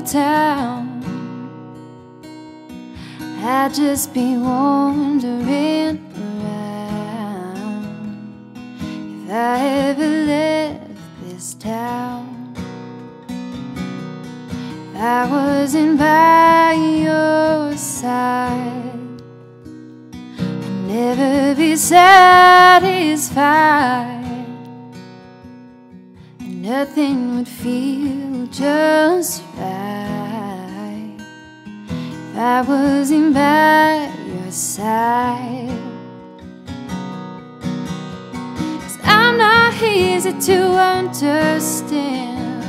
town. I just be wandering around. If I ever left this town, if I wasn't by your side, I'd never be satisfied. Nothing would feel just right if I wasn't by your side. 'Cause I'm not easy to understand,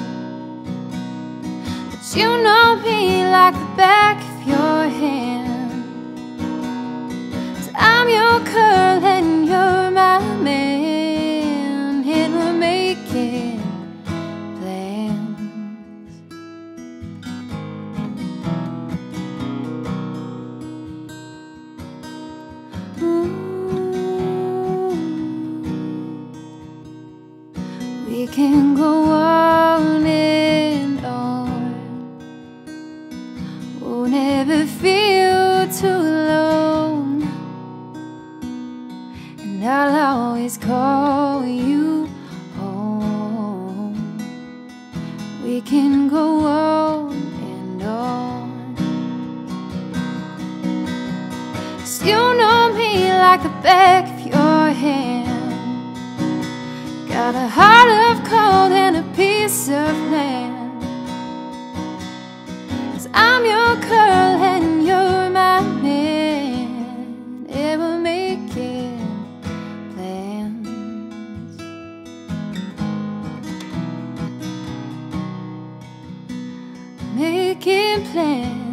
but you know me like the back of your hand. 'Cause I'm your girl and you're my man, and we're making we can go on and on. Won't ever feel too alone, and I'll always call you home. We can go on and on. 'Cause you know me like the back of your hand. Got a heart of gold and a piece of land. 'Cause I'm your girl and you're my man, and we're making plans. Making plans.